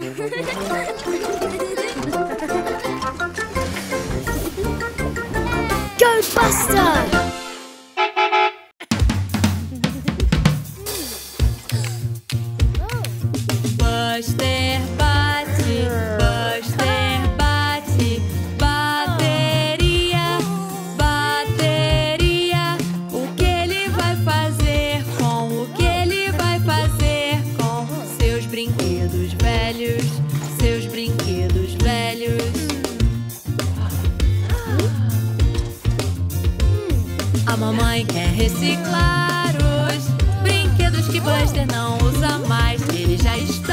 Go Buster! Mamãe quer reciclar os brinquedos que Buster não usa mais. Ele já está